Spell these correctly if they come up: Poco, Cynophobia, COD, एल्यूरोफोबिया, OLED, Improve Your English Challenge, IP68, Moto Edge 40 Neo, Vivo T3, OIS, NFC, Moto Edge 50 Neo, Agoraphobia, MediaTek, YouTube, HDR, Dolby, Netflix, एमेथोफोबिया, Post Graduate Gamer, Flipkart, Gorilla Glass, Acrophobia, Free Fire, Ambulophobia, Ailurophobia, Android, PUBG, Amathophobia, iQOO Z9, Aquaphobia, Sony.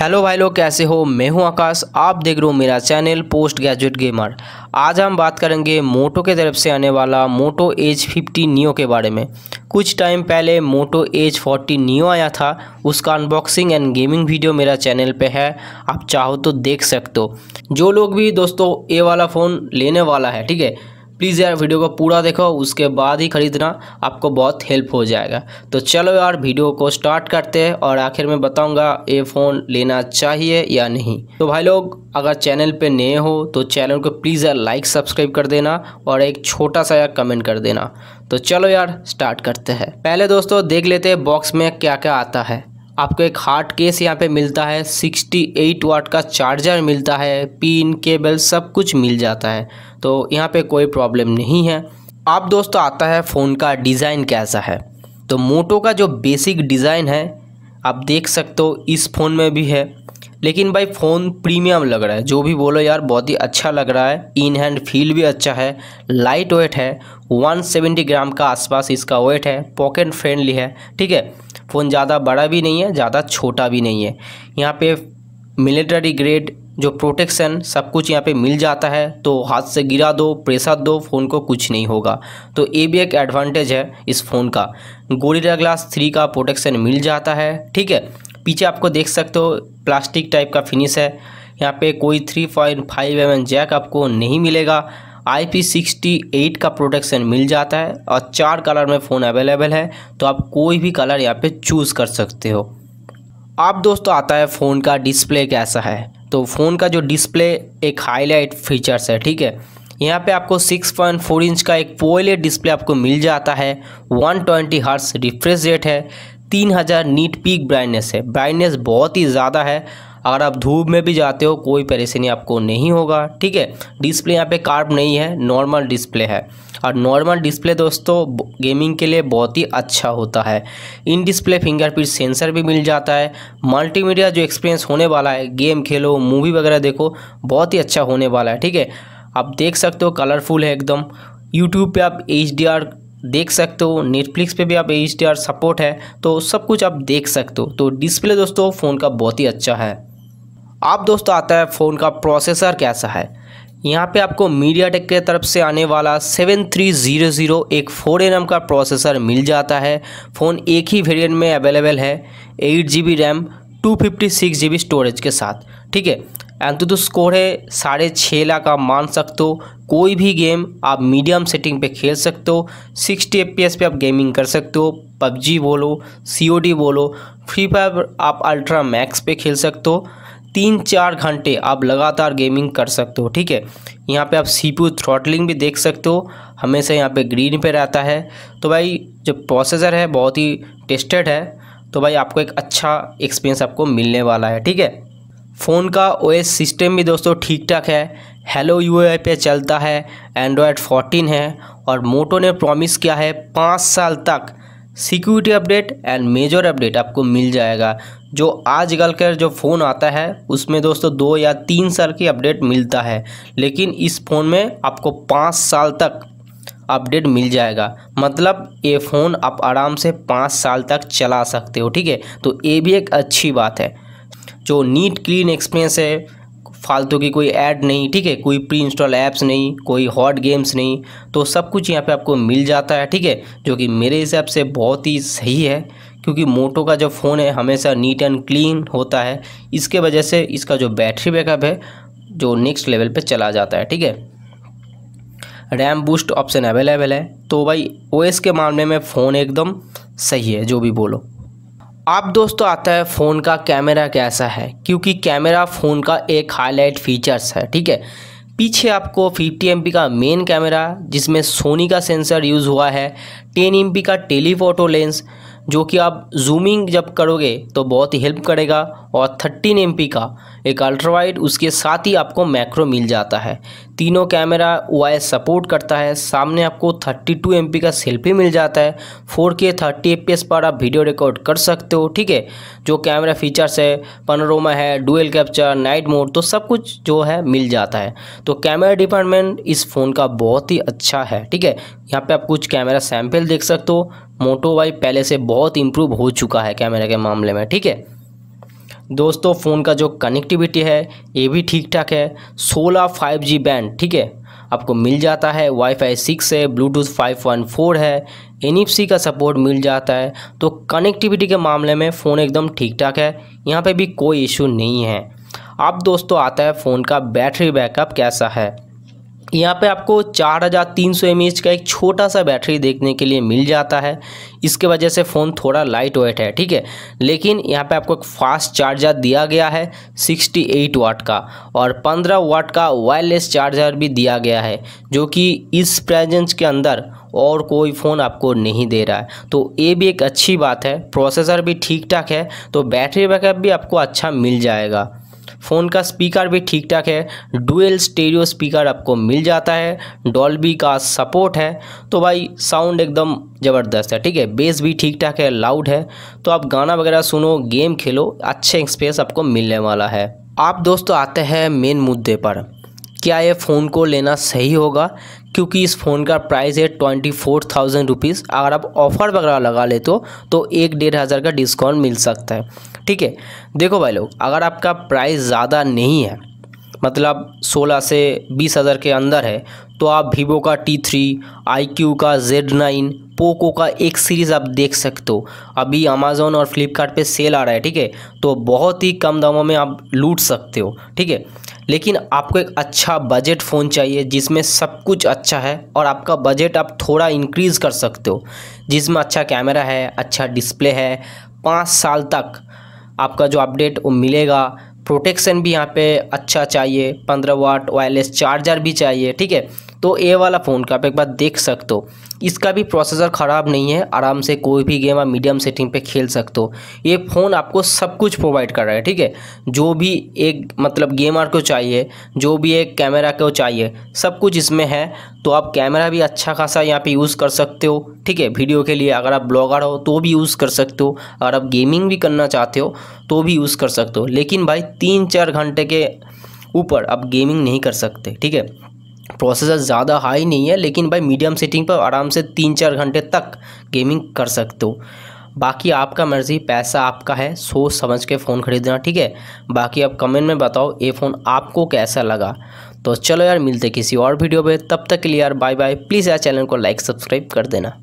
Hello भाई लोग, कैसे हो। मैं हूं आकाश, आप देख रहे हो मेरा चैनल पोस्ट ग्रेजुएट गेमर। आज हम बात करेंगे मोटो के तरफ से आने वाला मोटो एज 50 नियो के बारे में। कुछ टाइम पहले मोटो एज 40 नियो आया था, उसका अनबॉक्सिंग एंड गेमिंग वीडियो मेरा चैनल पे है, आप चाहो तो देख सकते हो। जो लोग भी दोस्तों ये वाला फ़ोन लेने वाला है, ठीक है, प्लीज़ यार वीडियो को पूरा देखो, उसके बाद ही ख़रीदना, आपको बहुत हेल्प हो जाएगा। तो चलो यार वीडियो को स्टार्ट करते हैं और आखिर में बताऊंगा ये फ़ोन लेना चाहिए या नहीं। तो भाई लोग, अगर चैनल पे नए हो तो चैनल को प्लीज़ यार लाइक सब्सक्राइब कर देना और एक छोटा सा यार कमेंट कर देना। तो चलो यार स्टार्ट करते हैं। पहले दोस्तों देख लेते हैं बॉक्स में क्या क्या आता है। आपको एक हार्ड केस यहाँ पे मिलता है, 68 वाट का चार्जर मिलता है, पिन केबल सब कुछ मिल जाता है, तो यहाँ पे कोई प्रॉब्लम नहीं है। आप दोस्तों आता है फ़ोन का डिज़ाइन कैसा है, तो मोटो का जो बेसिक डिज़ाइन है आप देख सकते हो इस फ़ोन में भी है, लेकिन भाई फ़ोन प्रीमियम लग रहा है, जो भी बोलो यार बहुत ही अच्छा लग रहा है। इन हैंड फील भी अच्छा है, लाइट वेट है, 170 ग्राम का आसपास इसका वेट है, पॉकेट फ्रेंडली है, ठीक है। फ़ोन ज़्यादा बड़ा भी नहीं है, ज़्यादा छोटा भी नहीं है। यहाँ पे मिलिट्री ग्रेड जो प्रोटेक्शन सब कुछ यहाँ पे मिल जाता है, तो हाथ से गिरा दो, प्रेशर दो, फ़ोन को कुछ नहीं होगा, तो ये भी एक एडवांटेज है इस फ़ोन का। गोरिल्ला ग्लास 3 का प्रोटेक्शन मिल जाता है, ठीक है। पीछे आपको देख सकते हो प्लास्टिक टाइप का फिनिश है, यहाँ पे कोई 3.5mm जैक आपको नहीं मिलेगा। IP68 का प्रोटेक्शन मिल जाता है और 4 कलर में फ़ोन अवेलेबल है, तो आप कोई भी कलर यहाँ पे चूज़ कर सकते हो। आप दोस्तों आता है फ़ोन का डिस्प्ले कैसा है, तो फ़ोन का जो डिस्प्ले एक हाईलाइट फीचर्स है, ठीक है। यहाँ पे आपको 6.4 इंच का एक OLED डिस्प्ले आपको मिल जाता है, 120 हर्ट्ज़ रिफ्रेश रेट है, 3000 नीट पीक ब्राइटनेस है, ब्राइटनेस बहुत ही ज़्यादा है। अगर आप धूप में भी जाते हो कोई परेशानी आपको नहीं होगा, ठीक है। डिस्प्ले यहाँ पे कार्व नहीं है, नॉर्मल डिस्प्ले है, और नॉर्मल डिस्प्ले दोस्तों गेमिंग के लिए बहुत ही अच्छा होता है। इन डिस्प्ले फिंगरप्रिंट सेंसर भी मिल जाता है। मल्टीमीडिया जो एक्सपीरियंस होने वाला है, गेम खेलो, मूवी वगैरह देखो, बहुत ही अच्छा होने वाला है, ठीक है। आप देख सकते हो कलरफुल है एकदम। यूट्यूब पर आप HDR देख सकते हो, नेटफ्लिक्स पे भी आप HDR सपोर्ट है, तो सब कुछ आप देख सकते हो। तो डिस्प्ले दोस्तों फ़ोन का बहुत ही अच्छा है। आप दोस्तों आता है फ़ोन का प्रोसेसर कैसा है, यहाँ पे आपको MediaTek के तरफ से आने वाला 7300 एक 4nm का प्रोसेसर मिल जाता है। फ़ोन एक ही वेरिएंट में अवेलेबल है, 8GB रैम 256GB स्टोरेज के साथ, ठीक है। एंतुतु स्कोर है 6.5 लाख आप मान सकते हो। कोई भी गेम आप मीडियम सेटिंग पे खेल सकते हो, 60 FPS पे आप गेमिंग कर सकते हो। PUBG बोलो, COD बोलो, फ्री फायर आप अल्ट्रा मैक्स पे खेल सकते हो, 3-4 घंटे आप लगातार गेमिंग कर सकते हो, ठीक है। यहाँ पे आप CPU थ्रॉटलिंग भी देख सकते हो, हमेशा यहाँ पे ग्रीन पे रहता है। तो भाई जो प्रोसेसर है बहुत ही टेस्टेड है, तो भाई आपको एक अच्छा एक्सपीरियंस आपको मिलने वाला है, ठीक है। फ़ोन का OS सिस्टम भी दोस्तों ठीक ठाक है, हेलो UOI पे चलता है, एंड्रॉयड 14 है, और मोटो ने प्रॉमिस किया है 5 साल तक security update and major update आपको मिल जाएगा। जो आजकल के जो फ़ोन आता है उसमें दोस्तों 2 या 3 साल की अपडेट मिलता है, लेकिन इस फ़ोन में आपको 5 साल तक अपडेट मिल जाएगा, मतलब ये फ़ोन आप आराम से 5 साल तक चला सकते हो, ठीक है। तो ये भी एक अच्छी बात है। जो नीट क्लीन एक्सपीरियंस है, फालतू की कोई ऐड नहीं, ठीक है, कोई प्री इंस्टॉल ऐप्स नहीं, कोई हॉट गेम्स नहीं, तो सब कुछ यहाँ पे आपको मिल जाता है, ठीक है। जो कि मेरे हिसाब से बहुत ही सही है, क्योंकि मोटो का जो फ़ोन है हमेशा नीट एंड क्लीन होता है, इसके वजह से इसका जो बैटरी बैकअप है जो नेक्स्ट लेवल पे चला जाता है, ठीक है। रैम बूस्ट ऑप्शन अवेलेबल है, तो भाई OS के मामले में फ़ोन एकदम सही है, जो भी बोलो। आप दोस्तों आता है फ़ोन का कैमरा कैसा है, क्योंकि कैमरा फ़ोन का एक हाईलाइट फीचर्स है, ठीक है। पीछे आपको 50MP का मेन कैमरा जिसमें सोनी का सेंसर यूज़ हुआ है, 10MP का टेलीफोटो लेंस जो कि आप जूमिंग जब करोगे तो बहुत ही हेल्प करेगा, और 13MP का एक अल्ट्रा वाइड, उसके साथ ही आपको मैक्रो मिल जाता है। तीनों कैमरा OIS सपोर्ट करता है। सामने आपको 32MP का सेल्फी मिल जाता है, 4K 30fps पर आप वीडियो रिकॉर्ड कर सकते हो, ठीक है। जो कैमरा फीचर्स है, पनोरमा है, डुअल कैप्चर, नाइट मोड, तो सब कुछ जो है मिल जाता है। तो कैमरा डिपार्टमेंट इस फ़ोन का बहुत ही अच्छा है, ठीक है। यहाँ पे आप कुछ कैमरा सैम्पल देख सकते हो। मोटो भाई पहले से बहुत इम्प्रूव हो चुका है कैमरा के मामले में, ठीक है। दोस्तों फ़ोन का जो कनेक्टिविटी है ये भी ठीक ठाक है। 16 5G बैंड ठीक है आपको मिल जाता है, वाईफाई 6 है, ब्लूटूथ 5.4 है, NFC का सपोर्ट मिल जाता है। तो कनेक्टिविटी के मामले में फ़ोन एकदम ठीक ठाक है, यहाँ पे भी कोई इशू नहीं है। अब दोस्तों आता है फ़ोन का बैटरी बैकअप कैसा है। यहाँ पे आपको 4300 mAh का एक छोटा सा बैटरी देखने के लिए मिल जाता है, इसके वजह से फ़ोन थोड़ा लाइट वेट है ठीक है। लेकिन यहाँ पे आपको एक फास्ट चार्जर दिया गया है 68 वाट का और 15 वाट का वायरलेस चार्जर भी दिया गया है, जो कि इस प्रेजेंस के अंदर और कोई फ़ोन आपको नहीं दे रहा है, तो ये भी एक अच्छी बात है। प्रोसेसर भी ठीक ठाक है, तो बैटरी बैकअप भी आपको अच्छा मिल जाएगा। फ़ोन का स्पीकर भी ठीक ठाक है, डुअल स्टीरियो स्पीकर आपको मिल जाता है, डॉल्बी का सपोर्ट है, तो भाई साउंड एकदम ज़बरदस्त है ठीक है। बेस भी ठीक ठाक है, लाउड है, तो आप गाना वगैरह सुनो, गेम खेलो, अच्छे एक्सपीरियंस आपको मिलने वाला है। आप दोस्तों आते हैं मेन मुद्दे पर, क्या ये फ़ोन को लेना सही होगा, क्योंकि इस फ़ोन का प्राइस है 24,000 रुपीज़। अगर आप ऑफ़र वगैरह लगा लेते हो तो 1-1.5 हज़ार का डिस्काउंट मिल सकता है ठीक है। देखो भाई लोग, अगर आपका प्राइस ज़्यादा नहीं है, मतलब 16 से 20 हज़ार के अंदर है, तो आप वीवो का T3, iQOO का Z9, पोको का एक सीरीज़ आप देख सकते हो। अभी अमेज़न और फ्लिपकार्ट पे सेल आ रहा है ठीक है, तो बहुत ही कम दामों में आप लूट सकते हो ठीक है। लेकिन आपको एक अच्छा बजट फ़ोन चाहिए जिसमें सब कुछ अच्छा है और आपका बजट आप थोड़ा इंक्रीज़ कर सकते हो, जिसमें अच्छा कैमरा है, अच्छा डिस्प्ले है, 5 साल तक आपका जो अपडेट वो मिलेगा, प्रोटेक्शन भी यहाँ पे अच्छा चाहिए, 15 वाट वायरलेस चार्जर भी चाहिए ठीक है। तो ये वाला फ़ोन का आप एक बार देख सकते हो। इसका भी प्रोसेसर ख़राब नहीं है, आराम से कोई भी गेम आप मीडियम सेटिंग पे खेल सकते हो। ये फ़ोन आपको सब कुछ प्रोवाइड कर रहा है ठीक है, जो भी एक मतलब गेमर को चाहिए, जो भी एक कैमरा को चाहिए, सब कुछ इसमें है। तो आप कैमरा भी अच्छा खासा यहाँ पे यूज़ कर सकते हो ठीक है, वीडियो के लिए। अगर आप ब्लॉगर हो तो भी यूज़ कर सकते हो, अगर आप गेमिंग भी करना चाहते हो तो भी यूज़ कर सकते हो। लेकिन भाई 3-4 घंटे के ऊपर आप गेमिंग नहीं कर सकते ठीक है। प्रोसेसर ज़्यादा हाई नहीं है, लेकिन भाई मीडियम सेटिंग पर आराम से 3-4 घंटे तक गेमिंग कर सकते हो। बाकी आपका मर्ज़ी, पैसा आपका है, सोच समझ के फ़ोन ख़रीदना ठीक है। बाकी आप कमेंट में बताओ ये फ़ोन आपको कैसा लगा। तो चलो यार, मिलते किसी और वीडियो पे, तब तक के लिए यार बाय बाय। प्लीज़ यार चैनल को लाइक सब्सक्राइब कर देना।